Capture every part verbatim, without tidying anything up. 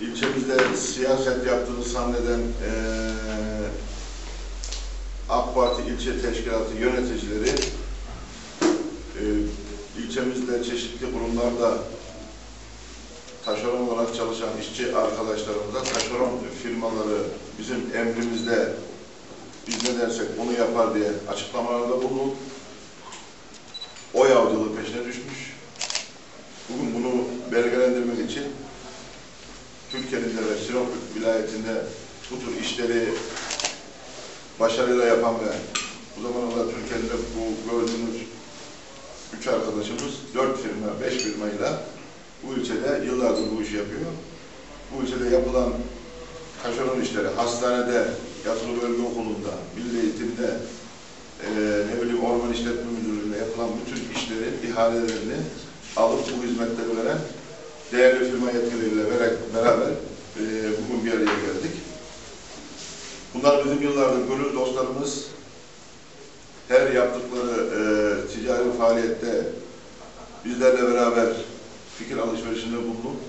ilçemizde siyaset yaptığını zanneden e, AK Parti ilçe teşkilatı yöneticileri e, ilçemizde çeşitli kurumlarda taşeron olarak çalışan işçi arkadaşlarımıza taşeron firmaları bizim emrimizde, biz ne dersek onu yapar diye açıklamalarda bulunup oy avcılığı peşine düşmüş. Bugün bunu belgelendirmek için Türkiye'nin ve Sinop vilayetinde bu tür işleri başarıyla yapan ve bu zamanlarda Türkiye'de bu gördüğünüz üç arkadaşımız dört firma, beş firmayla bu ilçede yıllardır bu işi yapıyor. Bu ilçede yapılan taşeron işleri hastanede, yatılı bölge okulunda, milli eğitimde, e, ne bileyim Orman işletme müdürlüğünde yapılan bütün işleri, ihalelerini alıp bu hizmetleri veren değerli firma yetkileriyle beraber e, bugün bir araya geldik. Bunlar bizim yıllardır gönül dostlarımız. Her yaptıkları e, ticari faaliyette bizlerle beraber fikir alışverişinde bulunup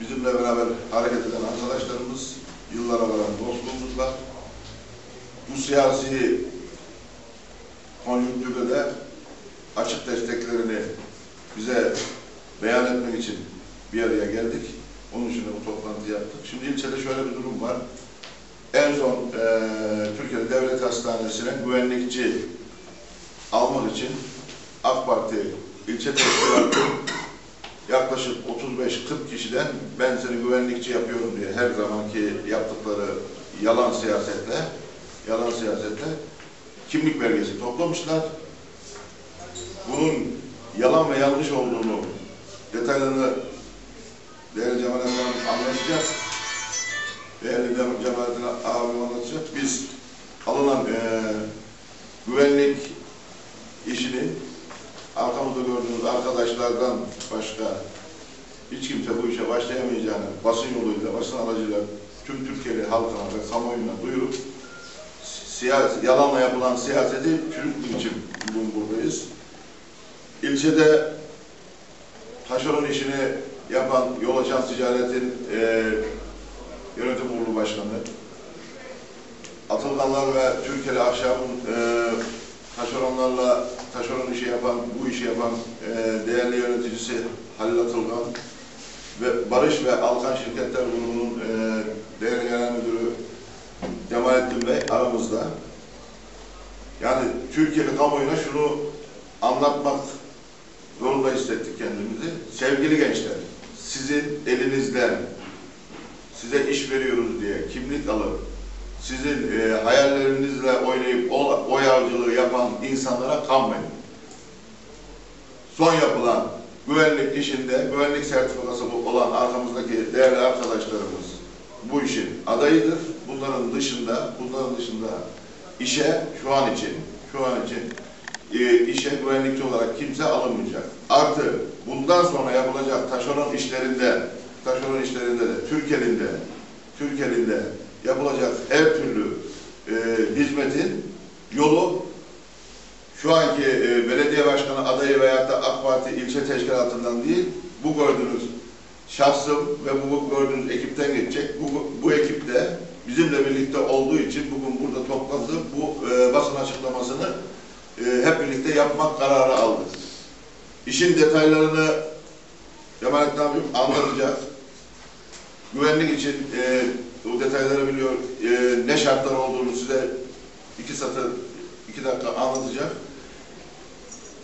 bizimle beraber hareket eden arkadaşlarımız, yıllara varan dostluğumuzla bu siyasi konjüktürde de açık desteklerini bize beyan etmek için bir araya geldik. Onun için de bu toplantıyı yaptık. Şimdi ilçede şöyle bir durum var. En son e, Türkiye Devlet Hastanesi'ne güvenlikçi almak için AK Parti ilçe teşkilatı yaklaşık otuz beş kırk kişiden ben seni güvenlikçi yapıyorum diye her zamanki yaptıkları yalan siyasetle yalan siyasetle kimlik belgesi toplamışlar. Bunun yalan ve yanlış olduğunu, detaylarını değerli Cemal Efendi anlatacağız. Değerli Cemalettin abim anlatacak. Biz alınan e, güvenlik işini arkamızda gördüğünüz arkadaşlardan başka hiç kimse bu işe başlayamayacağını basın yoluyla, basın aracıyla tüm Türkiye'li halkına ve kamuoyuna duyurup siyasi, yalanla yapılan siyaseti çürütmek için bugün buradayız. İlçede taşeron işini yapan yol açan ticaretin e, yönetim kurulu başkanı, Atılganlar ve Türkeli Ahşap'ın e, taşeronlarla taşeron işi yapan, bu işi yapan e, değerli yöneticisi Halil Atılgan ve Barış ve Alkan Şirketler Grubu'nun e, değerli genel müdürü Kemalettin Bey aramızda. Yani Türkiye'li kamuoyuna şunu anlatmak zorunda hissettik kendimizi. Sevgili gençler, sizin elinizden size iş veriyoruz diye kimlik alıp sizin e, hayallerinizle oynayıp oy avcılığı yapan insanlara kanmayın. Son yapılan güvenlik işinde güvenlik sertifikası olan arkamızdaki değerli arkadaşlarımız bu işin adayıdır. Bunların dışında, bunların dışında işe şu an için, şu an için e, işe güvenlikçi olarak kimse alınmayacak. Artı bundan sonra yapılacak taşeron işlerinde, taşeron işlerinde de Türkiye'nin de, Türkiye'nin de yapılacak her türlü e, hizmetin yolu şu anki e, belediye başkanı adayı veyahut da AK Parti ilçe teşkilatından değil, bu gördüğünüz şahsım ve bu gördüğünüz ekipten geçecek. Bu, bu ekipte bizimle birlikte olduğu için bugün burada toplandı. Bu e, basın açıklamasını e, hep birlikte yapmak kararı aldık. İşin detaylarını Cemalettin abim anlatacak. Güvenlik için e, bu detayları biliyor, e, ne şartlar olduğunu size iki satır, iki dakika anlatacak.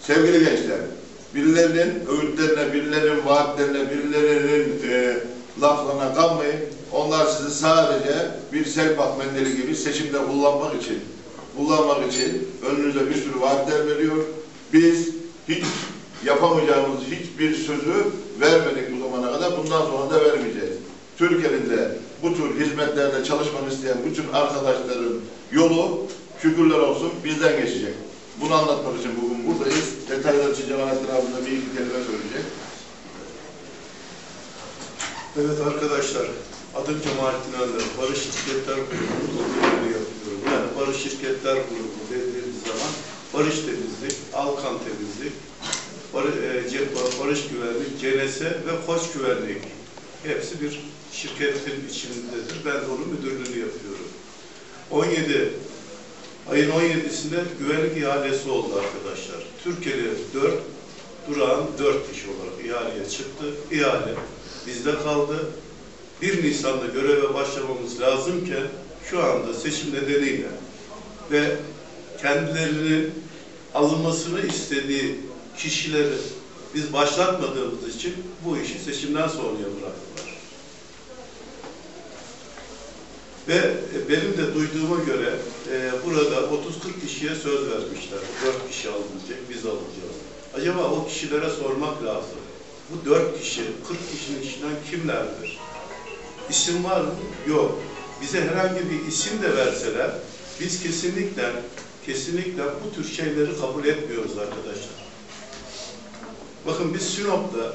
Sevgili gençler, birilerinin öğütlerine, birilerinin vaatlerine, birilerinin e, laflarına kanmayın. Onlar sizi sadece bir selpak mendili gibi seçimde kullanmak için, kullanmak için önünüze bir sürü vaatler veriyor. Biz hiç yapamayacağımız hiçbir sözü vermedik bu zamana kadar, bundan sonra da vermeyeceğiz. Türkiye'nin de bu tür hizmetlerde çalışmanı isteyen bütün arkadaşların yolu şükürler olsun bizden geçecek. Bunu anlatmak için bugün buradayız. Detaylar için Cemalettin abimle bir iki kelime söyleyecek. Evet arkadaşlar, adım Cemalettin Önder. Barış Şirketler Grubu'nu yapıyorum. Yani Barış Şirketler Grubu dediğimiz zaman Barış Temizlik, Alkan Temizlik, Barış Güvenlik, C N S ve Koç Güvenlik hepsi bir şirketin içindedir. Ben de onun müdürlüğünü yapıyorum. on yedi ayın on yedisinde güvenlik ihalesi oldu arkadaşlar. Türkeli dört, Durağan dört kişi olarak ihaleye çıktı. İhale bizde kaldı. bir Nisan'da göreve başlamamız lazımken şu anda seçim nedeniyle ve kendilerinin alınmasını istediği kişileri biz başlatmadığımız için bu işi seçimden sonra bıraktılar. Ve benim de duyduğuma göre e, burada otuz kırk kişiye söz vermişler. dört kişi alınacak, biz alacağız. Acaba o kişilere sormak lazım. Bu dört kişi, kırk kişinin içinden kimlerdir? İsim var mı? Yok. Bize herhangi bir isim de verseler biz kesinlikle kesinlikle bu tür şeyleri kabul etmiyoruz arkadaşlar. Bakın biz Sinop'ta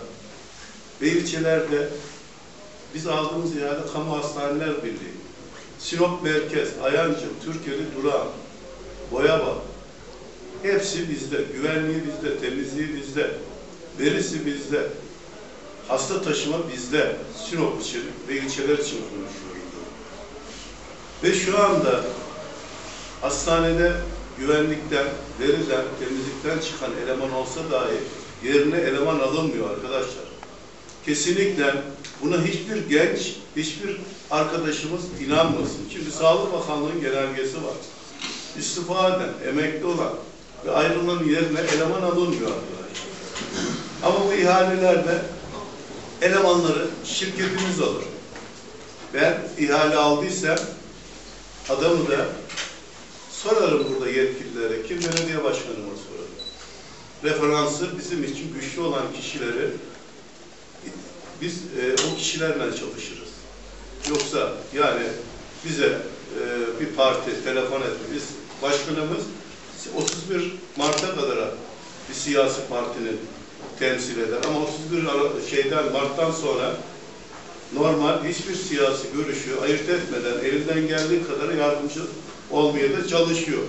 ve ilçelerde biz aldığımız ihale Kamu Hastaneler Birliği. Sinop Merkez, Ayancık, Türkeli, Durağan, Boyaba. Hepsi bizde. Güvenliği bizde, temizliği bizde, verisi bizde, hasta taşıma bizde. Sinop için ve ilçeler için konuşuyoruz. Ve şu anda hastanede güvenlikten, veriden, temizlikten çıkan eleman olsa dahi yerine eleman alınmıyor arkadaşlar. Kesinlikle buna hiçbir genç, hiçbir arkadaşımız inanmasın. Çünkü Sağlık Bakanlığı'nın genelgesi var. İstifa eden, emekli olan ve ayrılan yerine eleman alınmıyor arkadaşlar. Ama bu ihalelerde elemanları şirketimiz alır. Ben ihale aldıysam adamı da sorarım burada yetkililere, kim belediye başkanıma sorarım. Referansı bizim için güçlü olan kişileri biz e, o kişilerle çalışırız. Yoksa yani bize e, bir parti telefon etti. Biz başkanımız otuz bir Mart'a kadar bir siyasi partinin temsil eder. Ama otuz bir şeyden Mart'tan sonra normal hiçbir siyasi görüşü ayırt etmeden elinden geldiği kadar yardımcı olmaya da çalışıyor.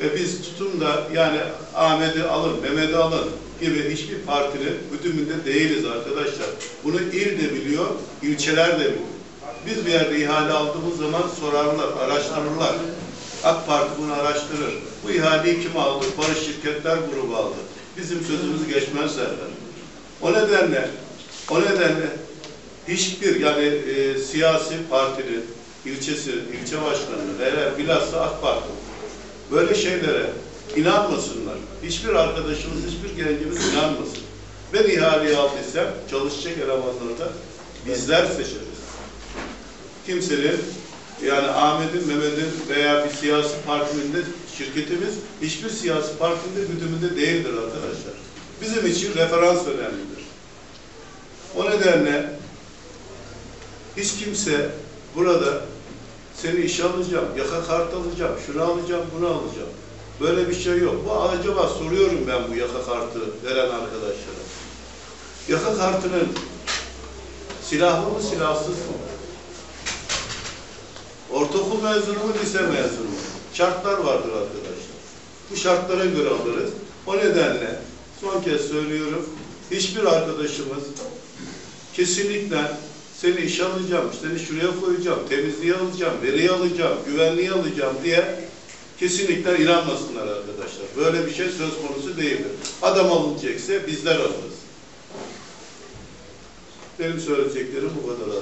Ve biz tutum da yani Ahmet'i alın, Mehmet'i alın gibi hiçbir partinin güdümünde değiliz arkadaşlar. Bunu il de biliyor, ilçeler de biliyor. Biz bir yerde ihale aldığımız zaman sorarlar, araştırırlar. AK Parti bunu araştırır. Bu ihaleyi kim aldı? Barış Şirketler Grubu aldı. Bizim sözümüz geçmez derler. O nedenle, o nedenle hiçbir yani e, siyasi partinin ilçesi, ilçe başkanı veya bilhassa AK Parti böyle şeylere inanmasınlar. Hiçbir arkadaşımız, hiçbir gencimiz inanmasın. Ben ihaleyi aldıysam çalışacak elemanları da bizler seçeriz. Kimsenin yani Ahmet'in, Mehmet'in veya bir siyasi partinin de şirketimiz hiçbir siyasi partinin de güdümünde değildir arkadaşlar. Bizim için referans önemlidir. O nedenle hiç kimse burada seni işe alacağım, yaka kart alacağım, şunu alacağım, bunu alacağım. Böyle bir şey yok. Bu acaba soruyorum ben bu yaka kartı veren arkadaşlara. Yaka kartının silahlı mı, silahsız mı? Ortaokul mezunu mu, lise mezunu mu? Şartlar vardır arkadaşlar. Bu şartlara göre alırız. O nedenle son kez söylüyorum. Hiçbir arkadaşımız kesinlikle seni işe alacağım, seni şuraya koyacağım, temizliği alacağım, veriyi alacağım, güvenliği alacağım diye kesinlikle inanmasınlar arkadaşlar. Böyle bir şey söz konusu değildir. Adam alınacaksa bizler alırız. Benim söyleyeceklerim bu kadar.